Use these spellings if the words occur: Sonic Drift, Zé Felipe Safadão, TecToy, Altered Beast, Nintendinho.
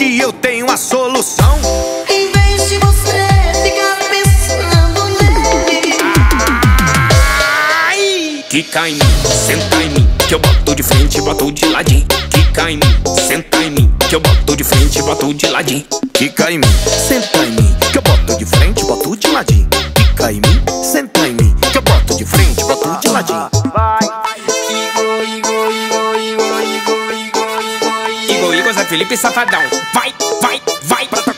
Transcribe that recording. que eu tenho a solução. Em vez de você ficar pensando nele, ai, quica em mim, senta em mim, que eu boto de frente e boto de ladinho. Quica em mim, senta em mim, que eu boto de frente e boto de ladinho. Quica em mim, senta em mim, que eu boto de frente e boto de ladinho. Quica em mim, senta em mim, que eu boto de frente e boto de ladinho. Zé Felipe Safadão, vai, vai, vai.